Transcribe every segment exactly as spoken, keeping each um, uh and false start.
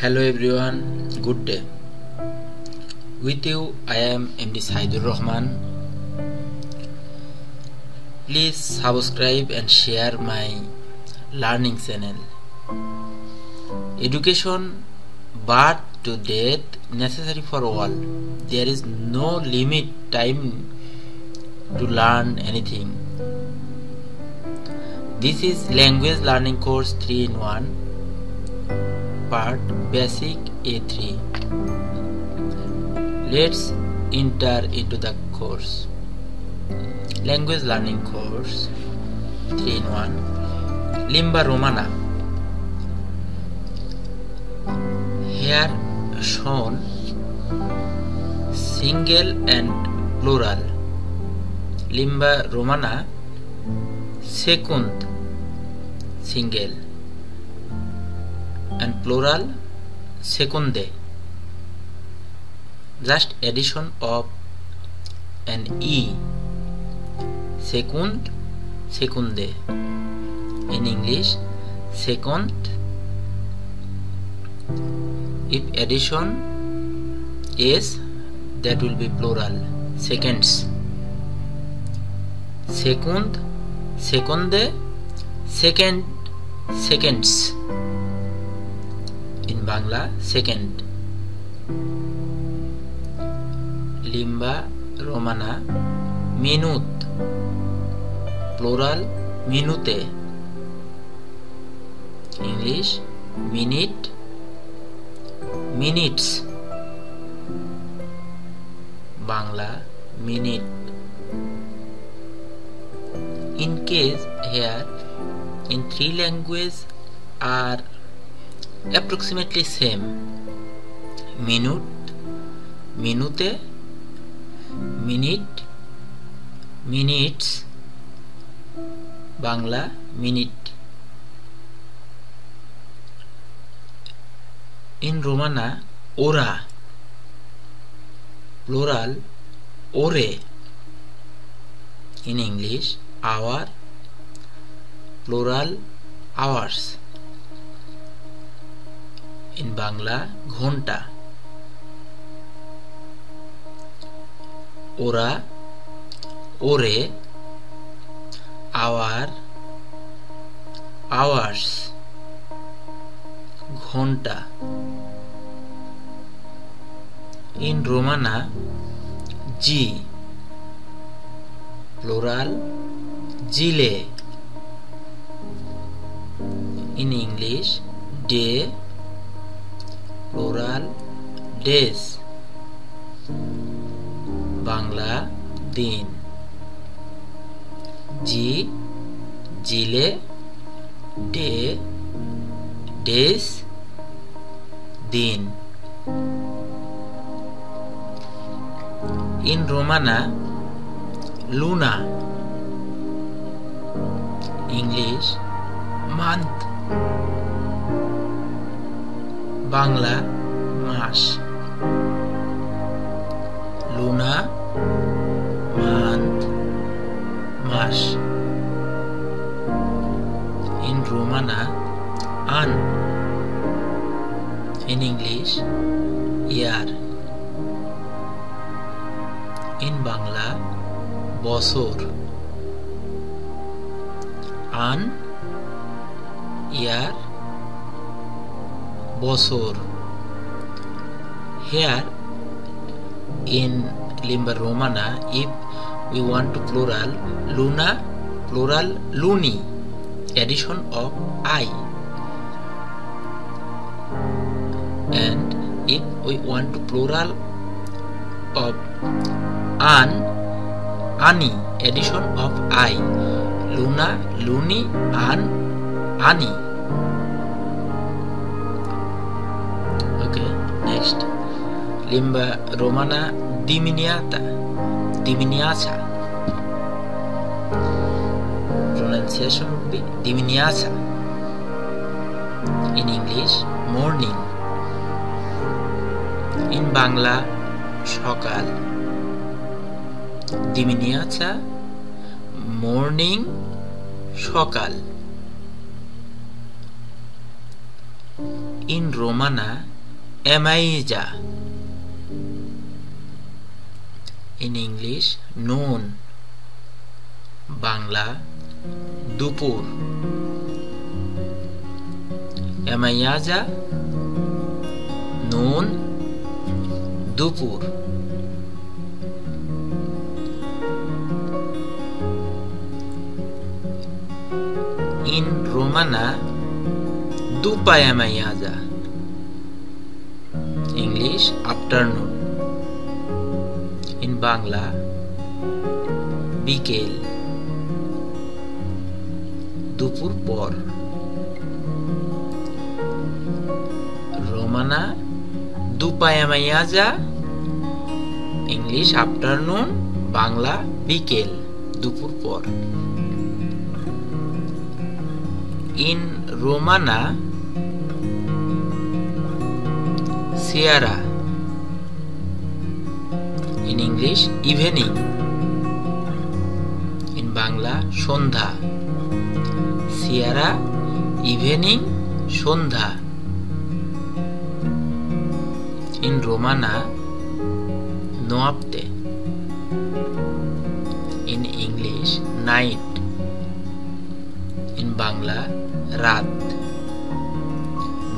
Hello everyone, good day. With you I am M D Saidur Rahman. Please subscribe and share my learning channel. Education birth to death necessary for all. There is no limit time to learn anything. This is language learning course three in one. Part Basic A three. Let's enter into the course. Language Learning Course three in one. Limba Romana. Here shown single and plural. Limba Romana second single and plural secunde. Just addition of an e. Second, secunde. In English, second. If addition is, that will be plural. Seconds. Second, secunde. Second, seconds. In Bangla, second. Limba Romana, minut, plural, minute. English, minute, minutes. Bangla, minute. In case here, in three languages are approximately same. Minute, minute, minute, minutes. Bangla, minute. In Romana, ora, plural, ore. In English, hour, plural, hours. In Bangla, ghonta. Ora, ore, hour, hours, ghonta. In Romana, ji, plural, jile. In English, day, plural, days. Bangla, din. Ji, jile, day, days, din. In Romana, luna. English, month. Bangla, mas. Luna, month, mas. In Romana, an. In English, year. In Bangla, bosor. An, year, bosor. Here in Limba Romana, if we want to plural, luna, plural, luni, addition of I. And if we want to plural of an, ani, addition of I. Luna, luni, an, ani. Limba Romana, diminuata, diminuata. Pronunciation would be diminuata. In English, morning. In Bangla, shokal. Diminuata, morning, shokal. in Romana amaiza. In English, noon. Bangla, dupur. Amaiza, noon, dupur. In Romana, dupayamayaza. English, afternoon. In Bangla, bikel. Dupur por. Romana, dupayamayaza. English, afternoon. Bangla, bikel. Dupur por. In Romana, Sierra. In English, evening. In Bangla, Shondha. Sierra, evening, Shondha. In Romana, Noapte. In English, night. In Bangla, Rat.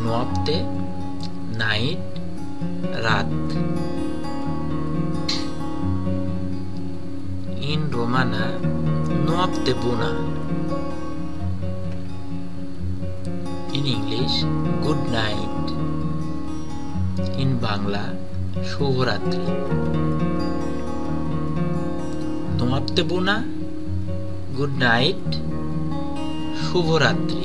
Noapte, night, rat. In Romana, noapte buna. In English, good night. In Bangla, Shubhratri. Noapte buna, good night, Shubhratri.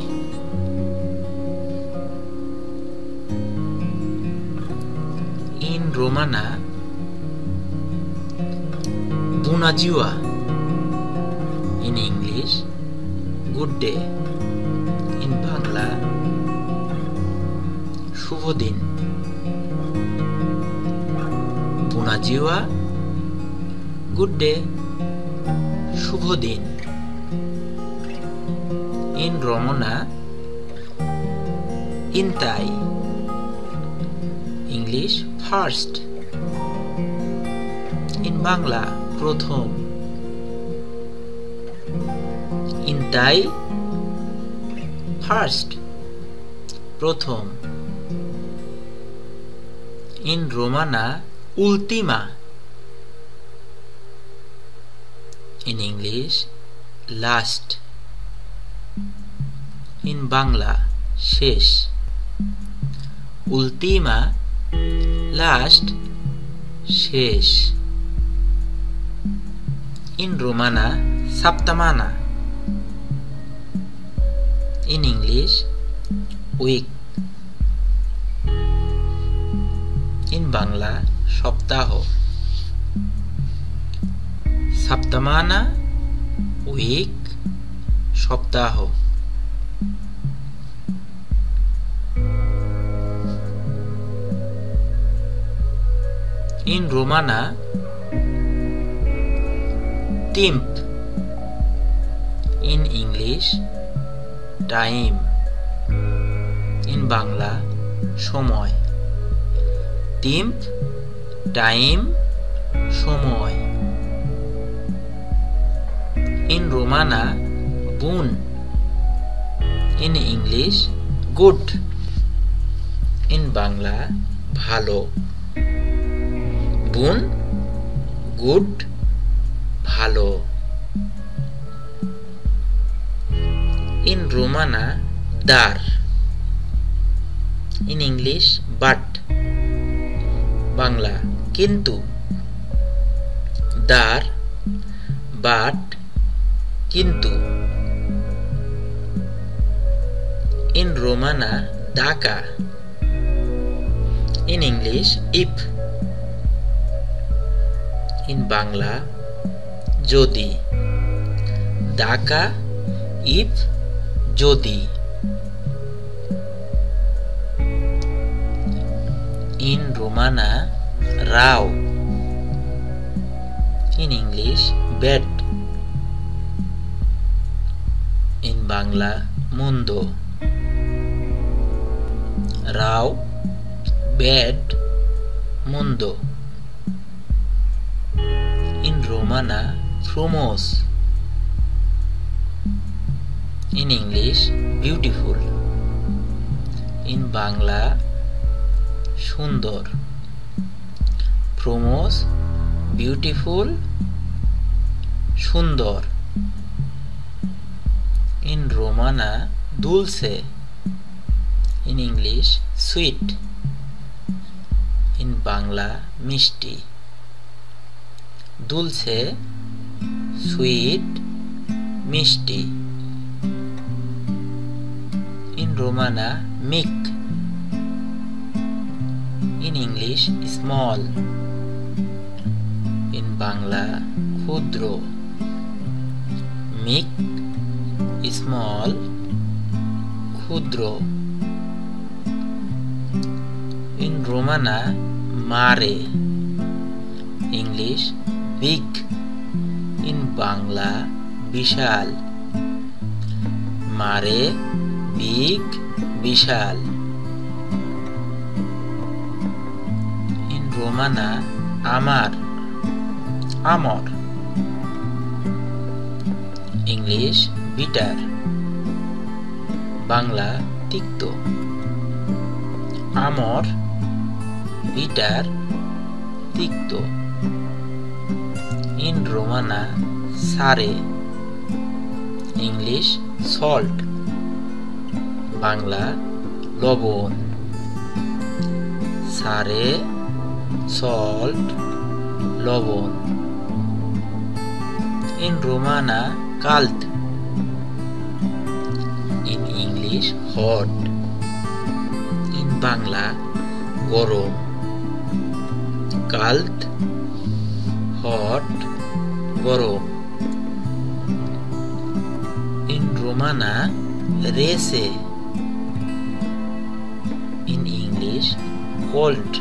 Romana, Bunajua. In English, good day. In Bangla, Shubodin. Bunajua, good day, Shubodin. In Romana, Intai. English, first. In Bangla, Prothom. In Thai, first, Prothom. In Romana, Ultima. In English, last. In Bangla, Shesh. Ultima, last, shesh. In Romana, Saptamana. In English, week. In Bangla, Shoptaho. Saptamana, week, Shoptaho. In Romana, timp. In English, time. In Bangla, somoy. Timp, time, somoy. In Romana, boon. In English, good. In Bangla, bhalo. Boon, good, bhalo. In Romana, dar. In English, but. Bangla, kintu. Dar, but, kintu. In Romana, dhaka. In English, if. In Bangla, jodi. Dhaka, if, jodi. In Romana, rao. In English, bed. In Bangla, mundo. Rao, bad, mundo. In Romana, frumos. In English, beautiful. In Bangla, sundor. Frumos, beautiful, sundor. In Romana, dulce. In English, sweet. In Bangla, mishti. Dulce, sweet, mishti. In Romana, mic. In English, small. In Bangla, khudro. Mic, small, khudro. In Romana, mare. English, big. In Bangla, bishal. Mare, big, bishal. In Romana, amar. Amor. English, bitter. Bangla, tikto. Amor, bitter, tikto. In Romana, sare. English, salt. Bangla, lobon. Sare, salt, lobon. In Romana, cult. In English, hot. In Bangla, gorom. Cult, hot, gorom. In Romana, race. In English, cold.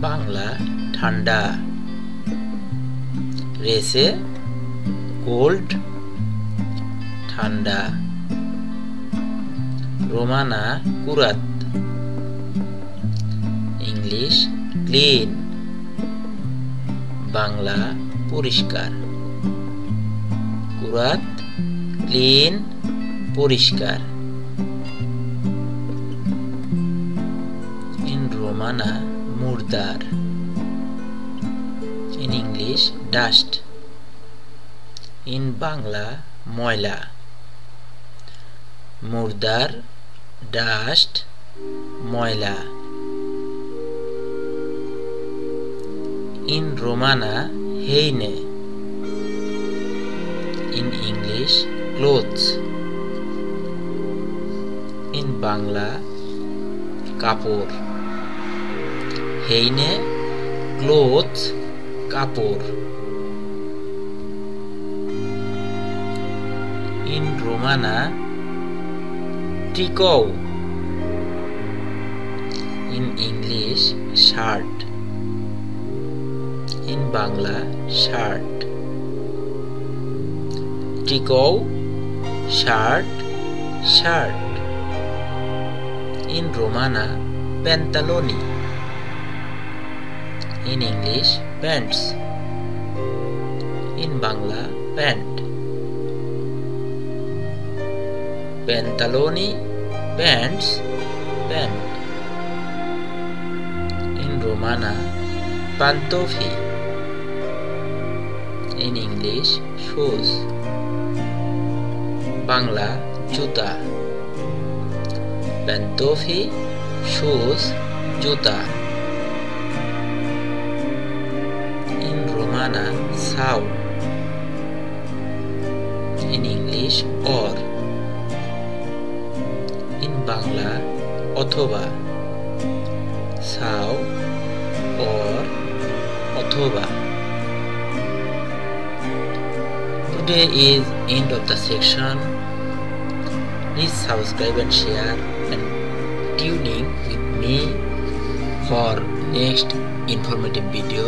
Bangla, thanda. Race, cold, thanda. Romana, kurat. English, clean. Bangla, purishkar. Kurat, clean, purishkar. In Romana, murdar. In English, dust. In Bangla, moila. Murdar, dust, moila. In Romana, heine. In English, clothes. In Bangla, kapor. Heine, clothes, kapor. In Romana, tricot. In English, shirt. In Bangla, shirt. Tricot, shirt, shirt. In Romana, pantaloni. In English, pants. In Bangla, pant. Pantaloni, pants, pant. In Romana, pantofi. In English, shoes. Bangla, juta. Pantofi, shoes, juta. Sow. In English, or. In Bangla, othoba. Sow, or, othoba. Today is end of the section. Please subscribe and share and tune in with me for next informative video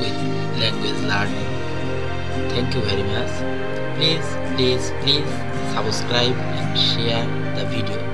with language learning. Thank you very much. Please, please, please subscribe and share the video.